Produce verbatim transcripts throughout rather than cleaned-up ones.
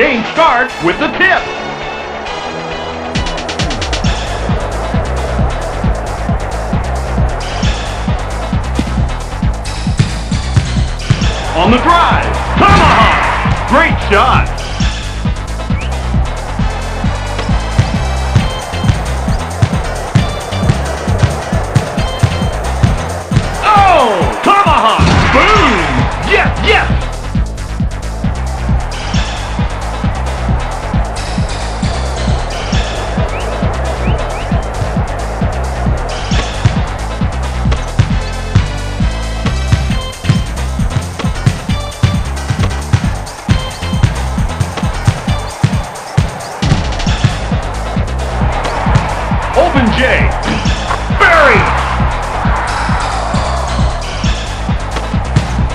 Game starts with the tip. On the drive, tomahawk, great shot. Oh, tomahawk, boom, yes, yes.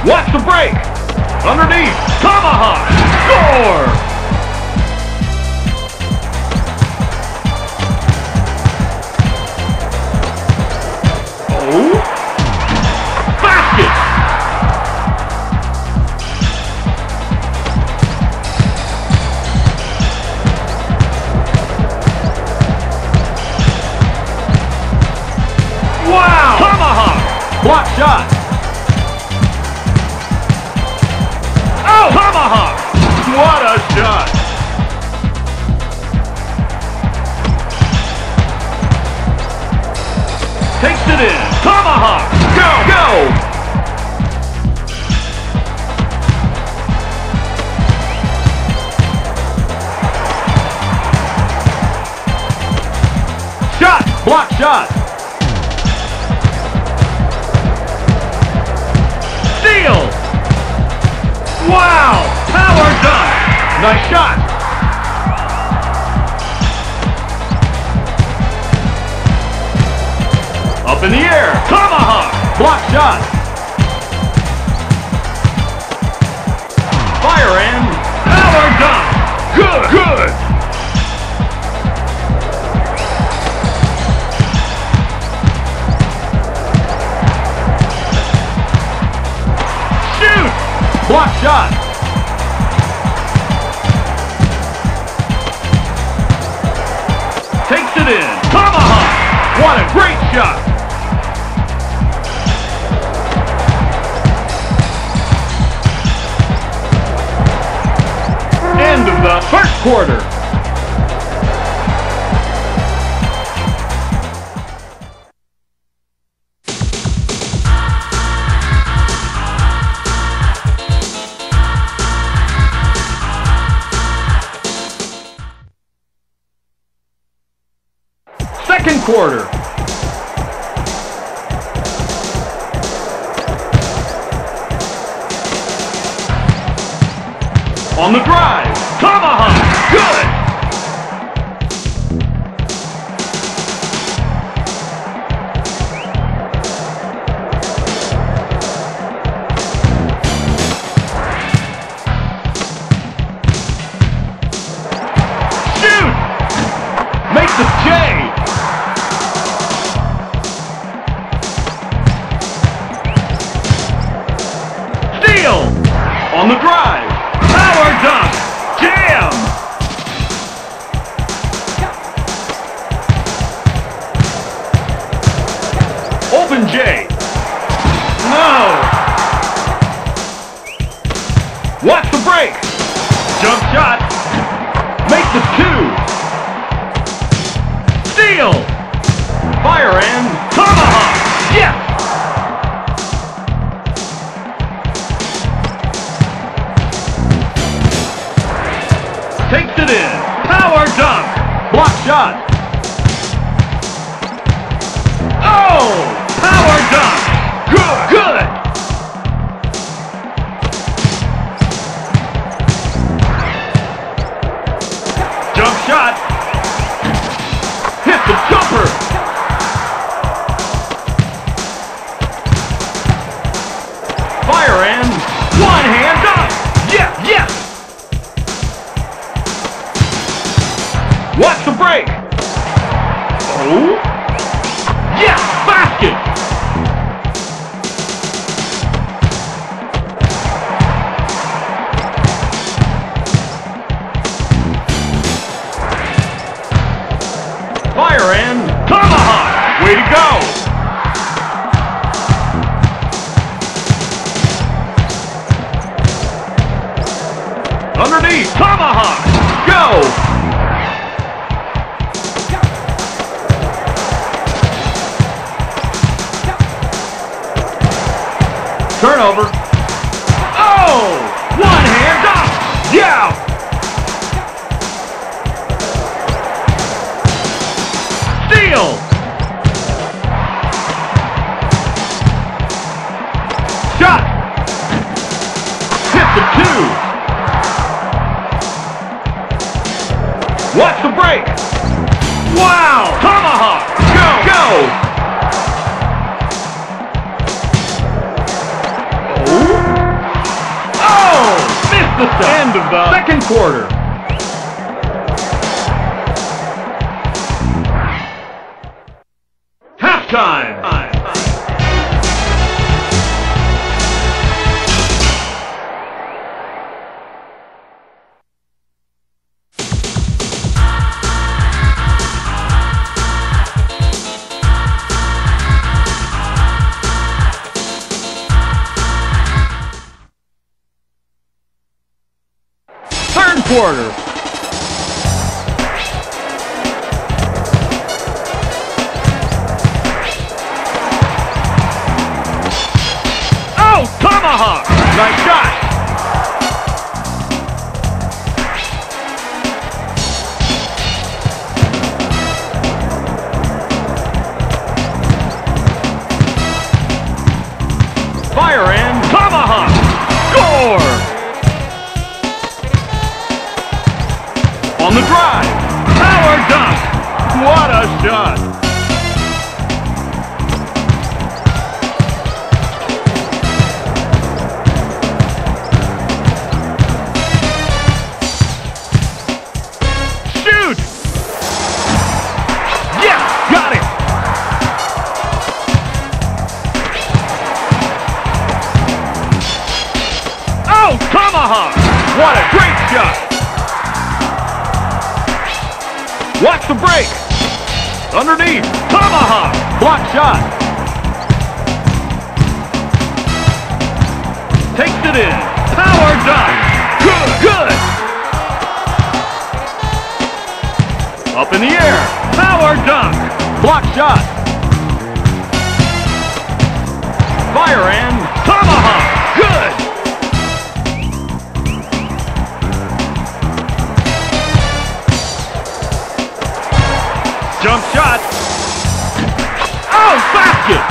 Watch the break! Underneath! Tomahawk! Score! Oh! Basket! Wow! Tomahawk! Block shot! What a shot! Takes it in! Tomahawk! Go! Go! Shot! Block shot! Steal! Wow! Power dunk! Nice shot! Up in the air! Tomahawk! Block shot! Fire and power dunk! Good! Good! Shoot! Block shot! In. Tomahawk! What a great shot! End of the first quarter. Second quarter. On the drive. Tomahawk. Good. Shoot. Make the J. On the drive, power dunk, jam! Open J, no! Watch the break, jump shot, make the two, steal, fire and tomahawk, yes! Takes it in. Power dunk. Block shot. Oh! Power dunk. Good. Good. Jump shot. Hit the jumper. Fire and one hand dunk. Yes. Yes. Watch the break! Oh! Yes! Basket! Shield. Shot. Hit the two. Watch the break. Wow. Tomahawk. Go. Go. Oh. Missed the shot. End of the second quarter. Time. Time. Third quarter. Nice shot! Fire and tomahawk! Score! On the drive! Power dunk! What a shot! What a great shot! Watch the break! Underneath! Tomahawk! Block shot! Takes it in! Power dive! Good! Good! Up in the air! Power dunk! Block shot! Fire and tomahawk! Good! Jump shot. Oh, basket.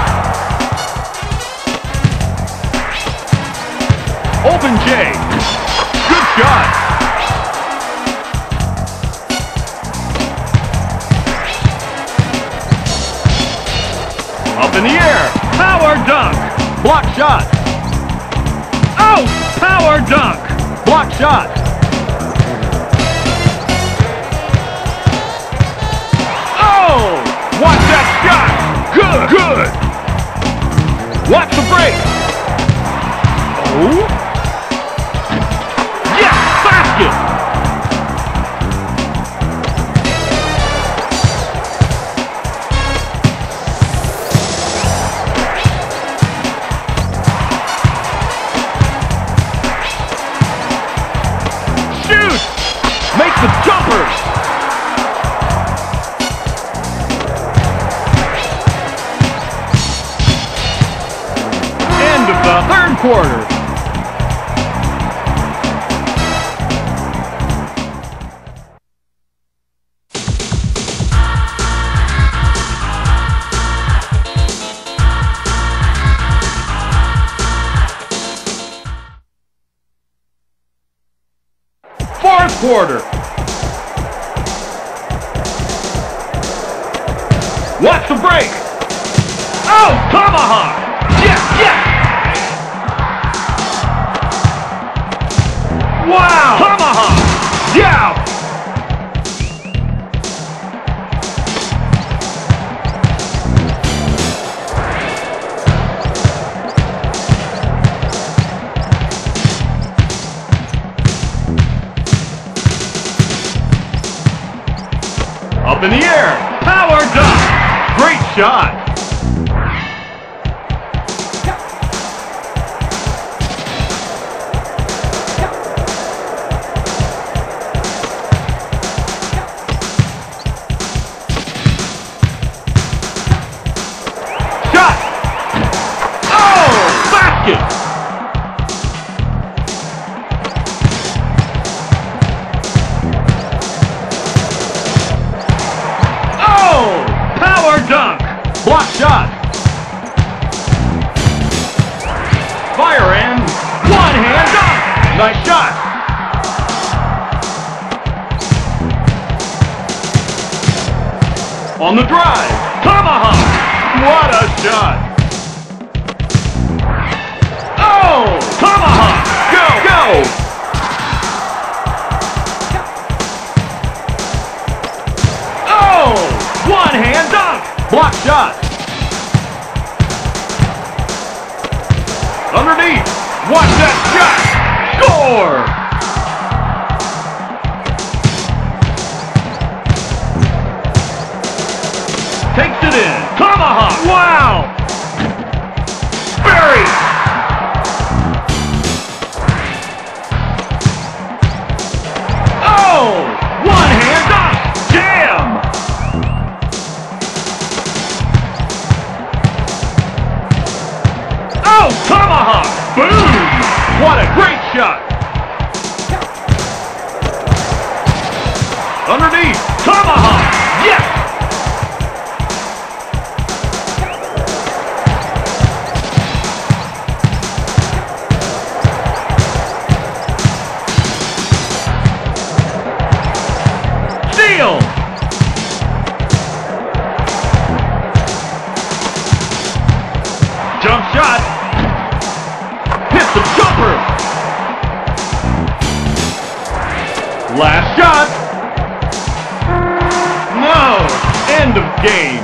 Open J. Good shot. Up in the air. Power dunk. Block shot. Oh, power dunk. Block shot. Watch that shot! Good! Good! Watch the break! Oh! Yes! Basket! Shoot! Make the jumper! Third quarter. Fourth quarter. Watch the break. Oh, tomahawk. Yes, yes. Wow! Tomahawk! Yeah! Up in the air! Power dunk! Great shot! Nice shot. On the drive. Tomahawk. What a shot. Oh, tomahawk. Go, go. Oh, one hand dunk. Block shot. Underneath. Watch that shot. Score. Takes it in. Tomahawk. Wow. Berry. Oh, one hand up. Jam. Oh, tomahawk. Boom. What a great shot! Underneath, tomahawk! Yes! Steal! Jump shot! Hit the jumper! Last shot! No! End of game!